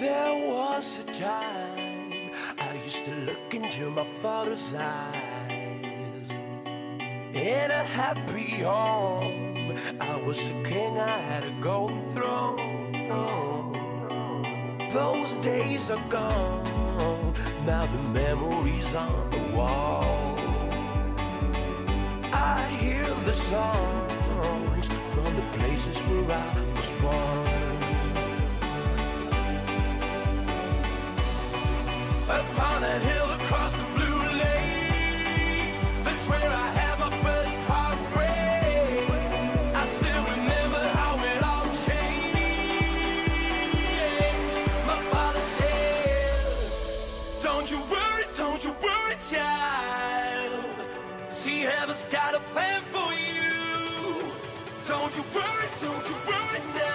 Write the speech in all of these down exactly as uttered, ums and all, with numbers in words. There was a time I used to look into my father's eyes. In a happy home, I was a king, I had a golden throne. Those days are gone, now the memories on the wall. I hear the songs from the places where I was born. Upon a hill across the blue lake, that's where I had my first heartbreak. I still remember how it all changed. My father said, don't you worry, don't you worry, child. See, heaven's got a plan for you. Don't you worry, don't you worry now.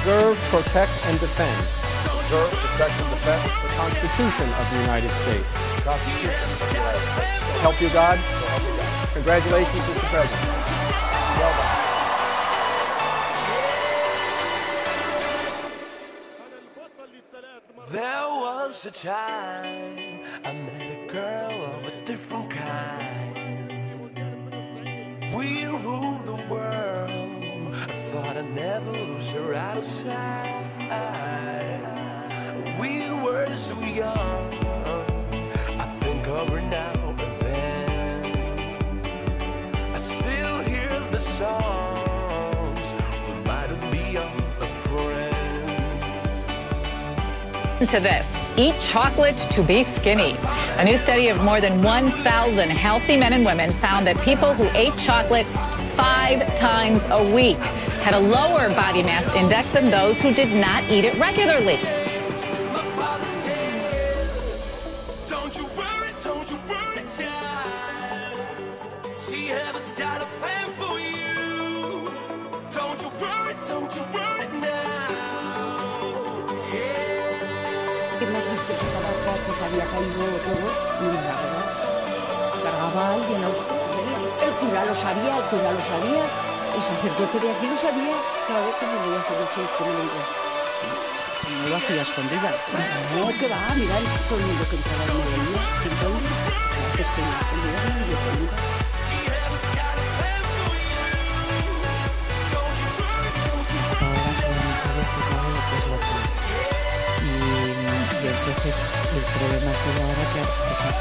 Preserve, protect, and defend. Preserve, protect, and defend. The Constitution of the United States. The Constitution of the United States. Help you God. So help you God. Congratulations, Mister President. Well done. There was a time I met a girl of a different kind. We ruled the world. Thought I'd never lose her outside. We were so young, I think of her now and then. I still hear the songs, reminded me of a friend. To this, eat chocolate to be skinny. A new study of more than one thousand healthy men and women found that people who ate chocolate five times a week had a lower body mass index than those who did not eat it regularly. Cargaba a alguien a usted. El cura lo sabía, el cura lo sabía, el sacerdote de aquí lo sabía, claro, que me lo iba a hacer mucho y me lo hacía escondida. No, que va, mirad todo el mundo que entraba en el día, entonces, que estoy olvidando y olvidando. Hasta ahora solamente había explicado lo que es la cura. Y, y entonces el problema sería ahora que pesar.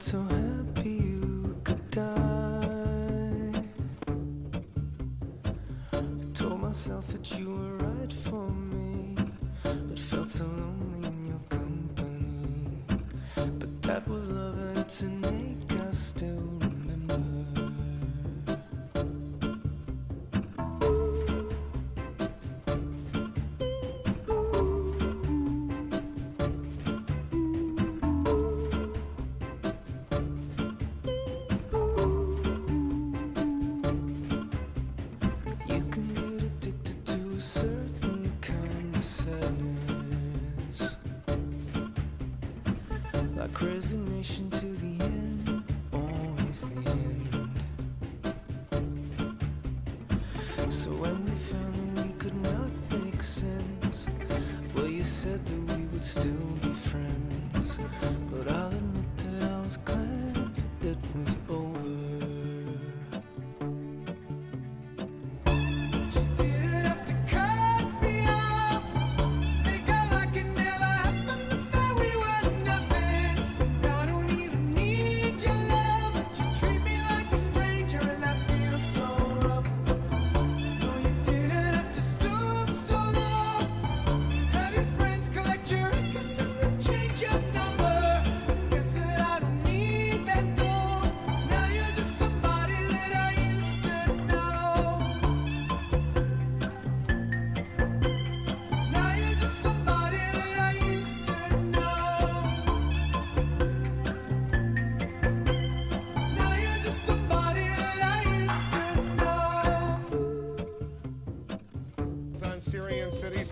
So happy you could die. I told myself that you were right for me, but felt so lonely in your company. But that was love and it's innate, I still remember. Glad it was over.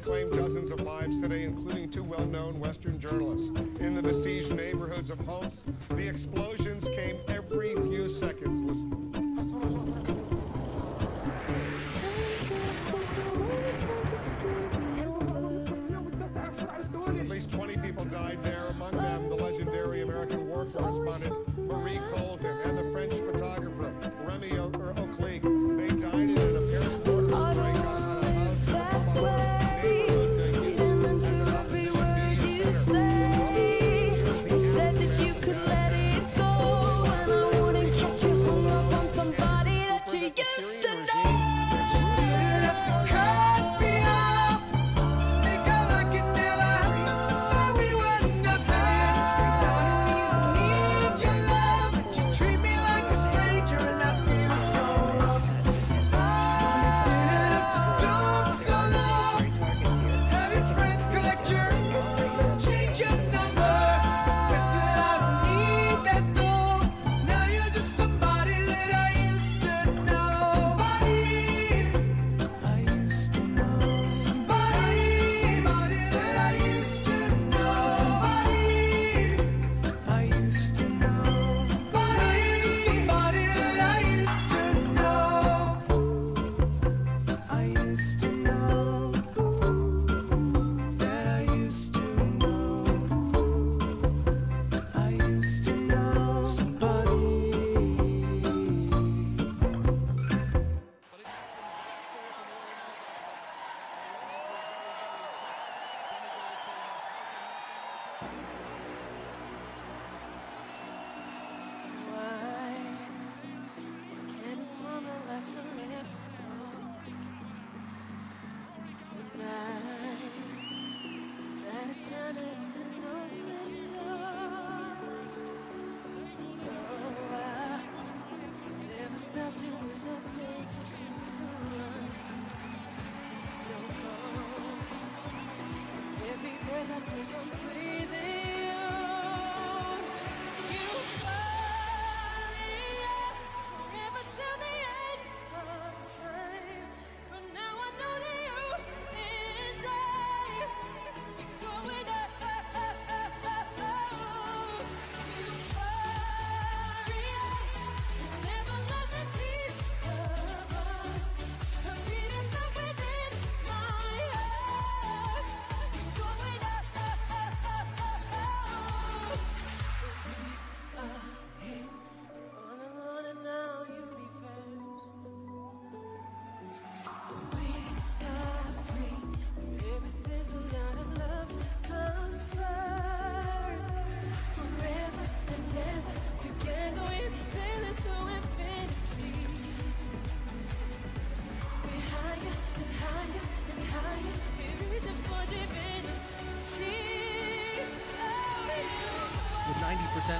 police claim dozens of lives today, including two well-known Western journalists. In the besieged neighborhoods of Homs, the explosions came every few seconds. Listen. At least twenty people died there, among them the legendary American war correspondent Marie Colvin and the French photographer Remy Ochlik. They died in an apparent water strike on a house in a neighborhood used as an opposition media center. You said that you could let it go, and I wouldn't get you hung up on somebody that you used to know.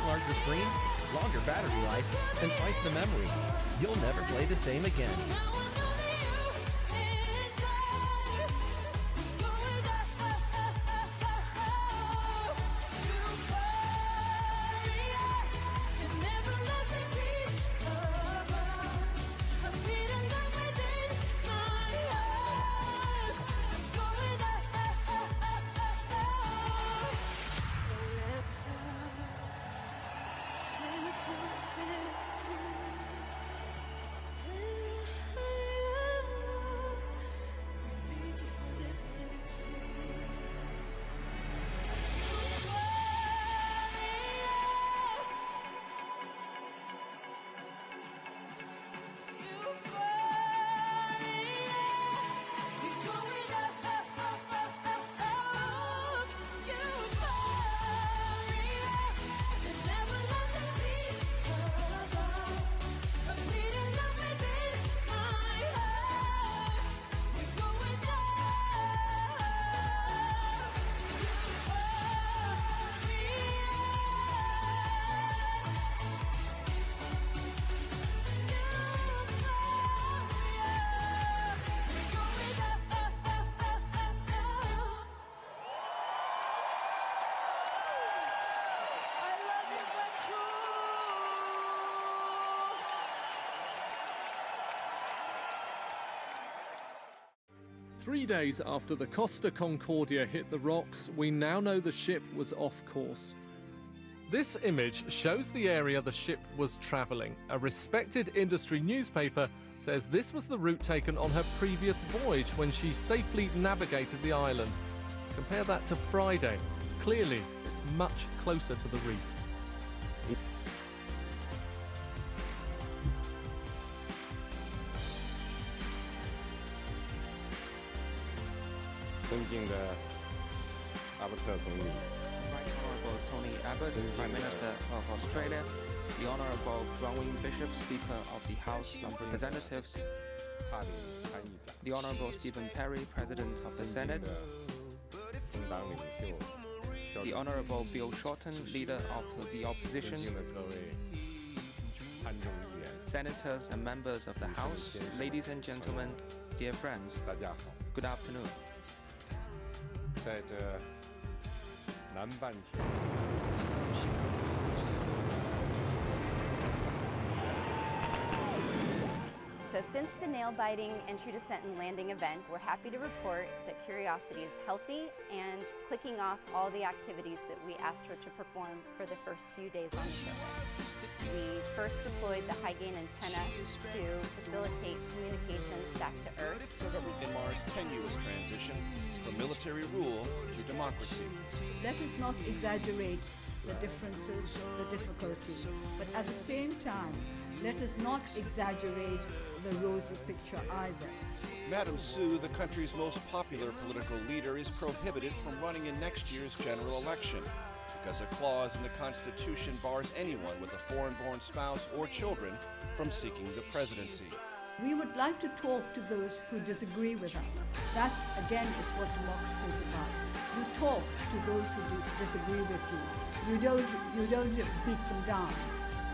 Larger screen, longer battery life, and twice the memory. You'll never play the same again. Thank you. Three days after the Costa Concordia hit the rocks, we now know the ship was off course. This image shows the area the ship was travelling. A respected industry newspaper says this was the route taken on her previous voyage when she safely navigated the island. Compare that to Friday. Clearly, it's much closer to the reef. Thinking the Right Honourable Tony Abbott, Prime Minister of Australia, the Honourable Bronwyn Bishop, Speaker of the House of Representatives, the Honourable Stephen Perry, President of the Senate, the Honourable Bill Shorten, Leader of the Opposition, Senators and Members of the House, ladies and gentlemen, dear friends, good afternoon. So since the nail-biting entry, descent, and landing event, we're happy to report that Curiosity is healthy and clicking off all the activities that we asked her to perform for the first few days on the surface. We first deployed the high-gain antenna to facilitate communications back to Earth so that we could... In Mars' tenuous transition from military rule to democracy. Let us not exaggerate the differences, the difficulties, but at the same time, let us not exaggerate the rosy picture either. Madam Su, the country's most popular political leader, is prohibited from running in next year's general election because a clause in the Constitution bars anyone with a foreign-born spouse or children from seeking the presidency. We would like to talk to those who disagree with us. That, again, is what democracy is about. You talk to those who dis disagree with you. You don't, you don't beat them down.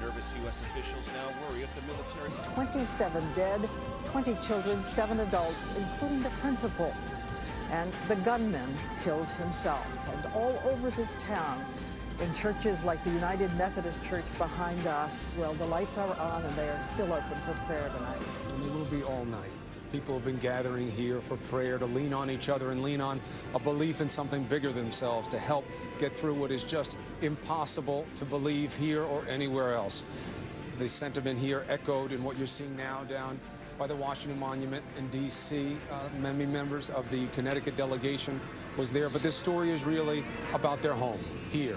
Nervous U S officials now worry if the military... twenty-seven dead, twenty children, seven adults, including the principal. And the gunman killed himself. And all over this town, in churches like the United Methodist Church behind us, well, the lights are on and they are still open for prayer tonight. And it will be all night. People have been gathering here for prayer to lean on each other and lean on a belief in something bigger than themselves to help get through what is just impossible to believe here or anywhere else. The sentiment here echoed in what you're seeing now down by the Washington Monument in D C Uh, many members of the Connecticut delegation was there, but this story is really about their home here,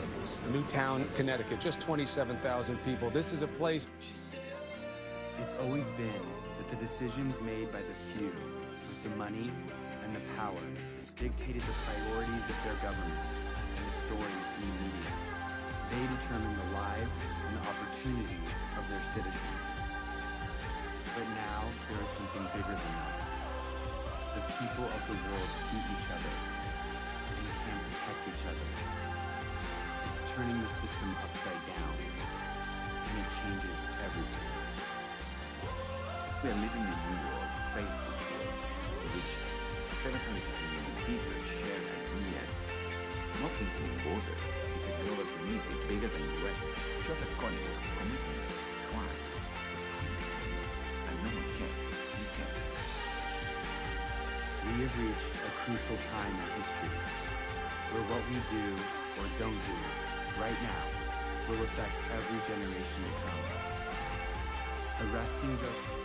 Newtown, Connecticut, just twenty-seven thousand people. This is a place. It's always been that the decisions made by the few, with the money and the power, dictated the priorities of their government and the stories in the media. They determined the lives and the opportunities of their citizens. But now there is something bigger than that. The people of the world see each other and can protect each other. It's turning the system upside down, and it changes everything. We are living in a new world, faithful to it, in which seven hundred million people share ideas, not between borders. It's a global community bigger than the U S. Joseph Connie was committed to crime, and no one can, you can. We have reached a crucial time in history, where what we do or don't do right now will affect every generation to come. Arresting justice.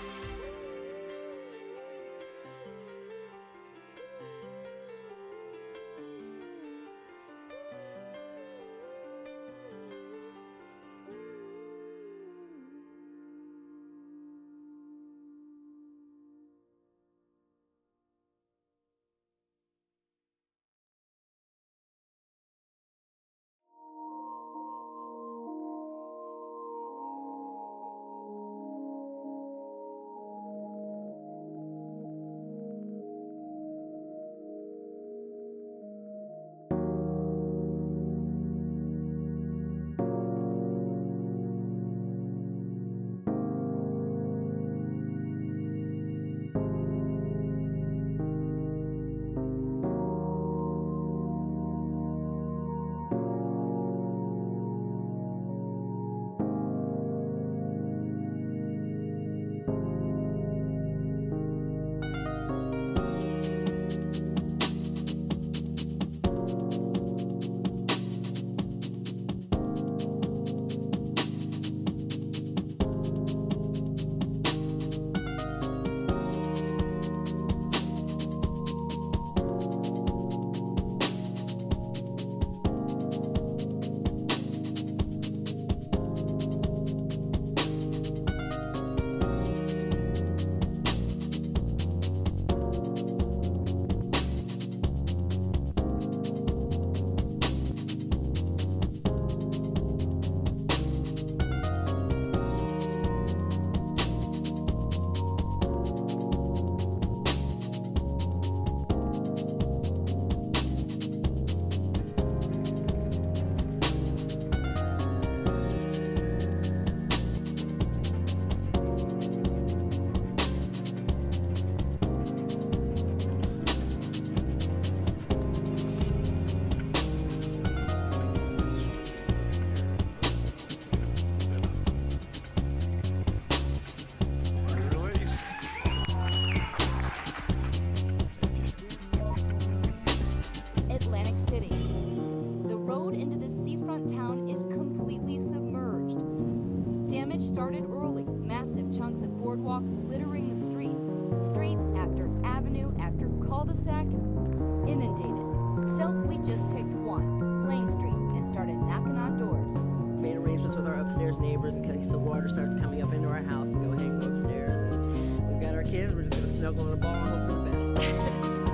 started early, massive chunks of boardwalk littering the streets. Street after avenue after cul-de-sac, inundated. So we just picked one, Blaine Street, and started knocking on doors. Made arrangements with our upstairs neighbors in case the water starts coming up into our house to go hang upstairs. And we've got our kids, we're just going to snuggle in a ball and hope for the best.